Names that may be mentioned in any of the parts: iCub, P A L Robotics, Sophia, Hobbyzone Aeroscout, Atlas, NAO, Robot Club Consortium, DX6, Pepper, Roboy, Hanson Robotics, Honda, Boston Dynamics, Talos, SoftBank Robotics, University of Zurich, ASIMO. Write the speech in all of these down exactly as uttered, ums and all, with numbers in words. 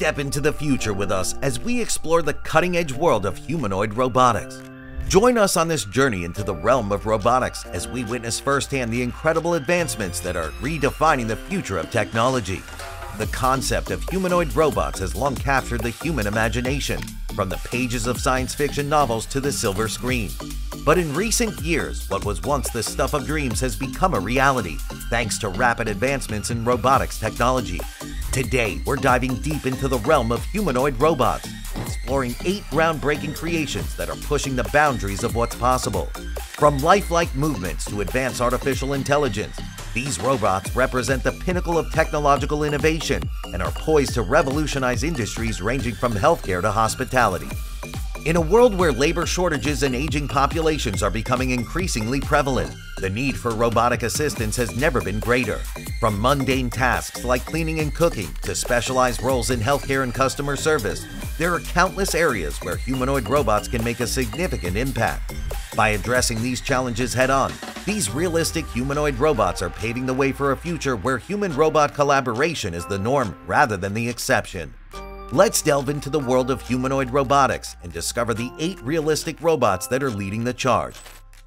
step into the future with us as we explore the cutting-edge world of humanoid robotics. Join us on this journey into the realm of robotics as we witness firsthand the incredible advancements that are redefining the future of technology. The concept of humanoid robots has long captured the human imagination, from the pages of science fiction novels to the silver screen. But in recent years, what was once the stuff of dreams has become a reality, thanks to rapid advancements in robotics technology. Today, we're diving deep into the realm of humanoid robots, exploring eight groundbreaking creations that are pushing the boundaries of what's possible. From lifelike movements to advanced artificial intelligence, these robots represent the pinnacle of technological innovation and are poised to revolutionize industries ranging from healthcare to hospitality. In a world where labor shortages and aging populations are becoming increasingly prevalent, the need for robotic assistance has never been greater. From mundane tasks like cleaning and cooking to specialized roles in healthcare and customer service, there are countless areas where humanoid robots can make a significant impact. By addressing these challenges head-on, these realistic humanoid robots are paving the way for a future where human-robot collaboration is the norm rather than the exception. Let's delve into the world of humanoid robotics and discover the eight realistic robots that are leading the charge.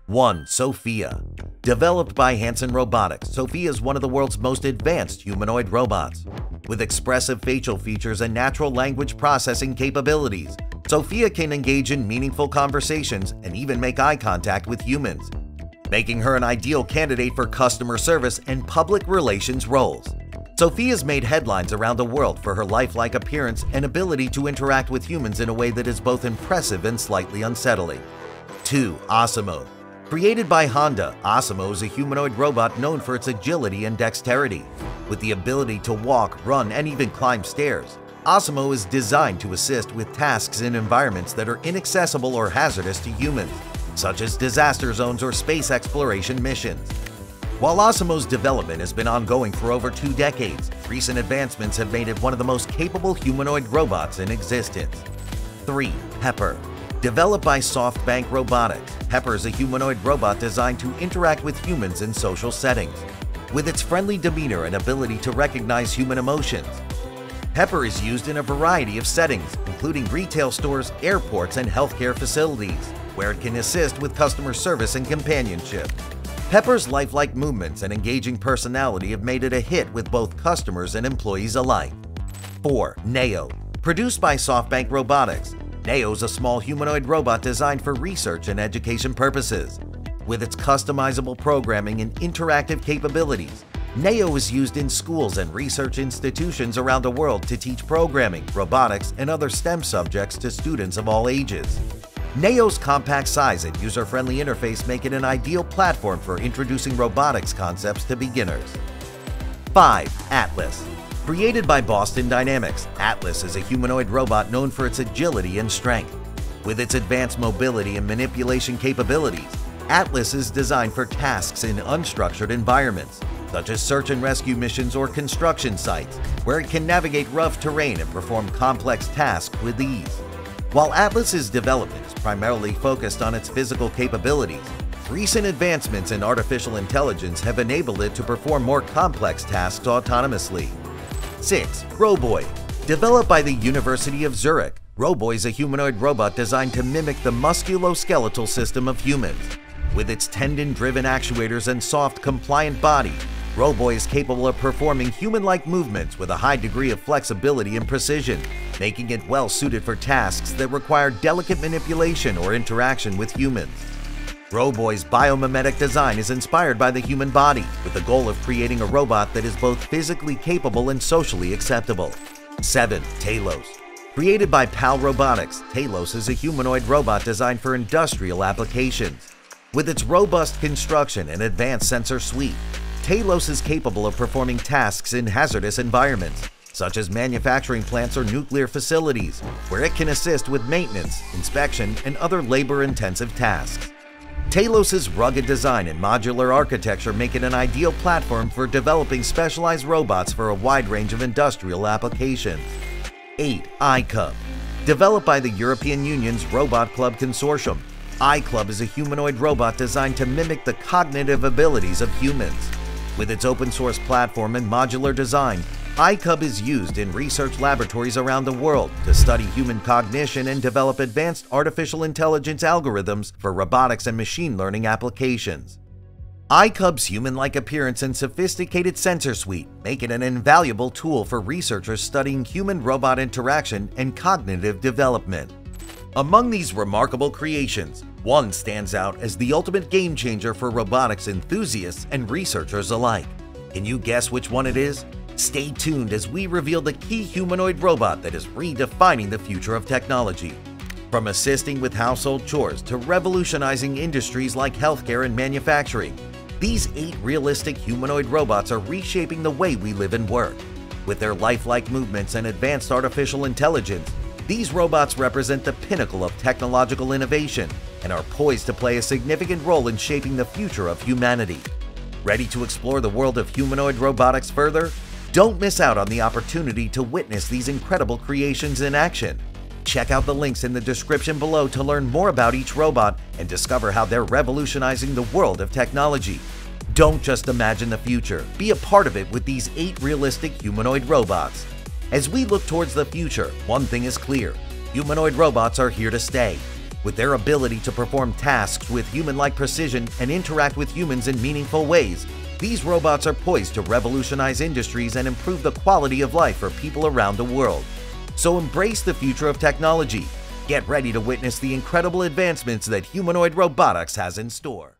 one. Sophia. Developed by Hanson Robotics, Sophia is one of the world's most advanced humanoid robots. With expressive facial features and natural language processing capabilities, Sophia can engage in meaningful conversations and even make eye contact with humans, making her an ideal candidate for customer service and public relations roles. Sophia's made headlines around the world for her lifelike appearance and ability to interact with humans in a way that is both impressive and slightly unsettling. two. ASIMO. Created by Honda, ASIMO is a humanoid robot known for its agility and dexterity. With the ability to walk, run, and even climb stairs, ASIMO is designed to assist with tasks in environments that are inaccessible or hazardous to humans, such as disaster zones or space exploration missions. While ASIMO's development has been ongoing for over two decades, recent advancements have made it one of the most capable humanoid robots in existence. three. Pepper. Developed by SoftBank Robotics, Pepper is a humanoid robot designed to interact with humans in social settings. With its friendly demeanor and ability to recognize human emotions, Pepper is used in a variety of settings, including retail stores, airports, and healthcare facilities, where it can assist with customer service and companionship. Pepper's lifelike movements and engaging personality have made it a hit with both customers and employees alike. four. N A O. Produced by SoftBank Robotics, N A O is a small humanoid robot designed for research and education purposes. With its customizable programming and interactive capabilities, N A O is used in schools and research institutions around the world to teach programming, robotics, and other STEM subjects to students of all ages. N A O's compact size and user-friendly interface make it an ideal platform for introducing robotics concepts to beginners. five. Atlas. Created by Boston Dynamics, Atlas is a humanoid robot known for its agility and strength. With its advanced mobility and manipulation capabilities, Atlas is designed for tasks in unstructured environments, such as search and rescue missions or construction sites, where it can navigate rough terrain and perform complex tasks with ease. While Atlas's development is primarily focused on its physical capabilities, recent advancements in artificial intelligence have enabled it to perform more complex tasks autonomously. six. Roboy. Developed by the University of Zurich, Roboy is a humanoid robot designed to mimic the musculoskeletal system of humans. With its tendon-driven actuators and soft, compliant body, Roboy is capable of performing human-like movements with a high degree of flexibility and precision, making it well-suited for tasks that require delicate manipulation or interaction with humans. Roboy's biomimetic design is inspired by the human body, with the goal of creating a robot that is both physically capable and socially acceptable. seven. Talos. Created by P A L Robotics, Talos is a humanoid robot designed for industrial applications. With its robust construction and advanced sensor suite, Talos is capable of performing tasks in hazardous environments, such as manufacturing plants or nuclear facilities, where it can assist with maintenance, inspection, and other labor-intensive tasks. Talos's rugged design and modular architecture make it an ideal platform for developing specialized robots for a wide range of industrial applications. eight. iCub. Developed by the European Union's Robot Club Consortium, iCub is a humanoid robot designed to mimic the cognitive abilities of humans. With its open-source platform and modular design, iCub is used in research laboratories around the world to study human cognition and develop advanced artificial intelligence algorithms for robotics and machine learning applications. iCub's human-like appearance and sophisticated sensor suite make it an invaluable tool for researchers studying human-robot interaction and cognitive development. Among these remarkable creations, one stands out as the ultimate game-changer for robotics enthusiasts and researchers alike. Can you guess which one it is? Stay tuned as we reveal the key humanoid robot that is redefining the future of technology. From assisting with household chores to revolutionizing industries like healthcare and manufacturing, these eight realistic humanoid robots are reshaping the way we live and work. With their lifelike movements and advanced artificial intelligence, these robots represent the pinnacle of technological innovation and are poised to play a significant role in shaping the future of humanity. Ready to explore the world of humanoid robotics further? Don't miss out on the opportunity to witness these incredible creations in action. Check out the links in the description below to learn more about each robot and discover how they're revolutionizing the world of technology. Don't just imagine the future, be a part of it with these eight realistic humanoid robots. As we look towards the future, one thing is clear: humanoid robots are here to stay. With their ability to perform tasks with human-like precision and interact with humans in meaningful ways, these robots are poised to revolutionize industries and improve the quality of life for people around the world. So embrace the future of technology. Get ready to witness the incredible advancements that humanoid robotics has in store.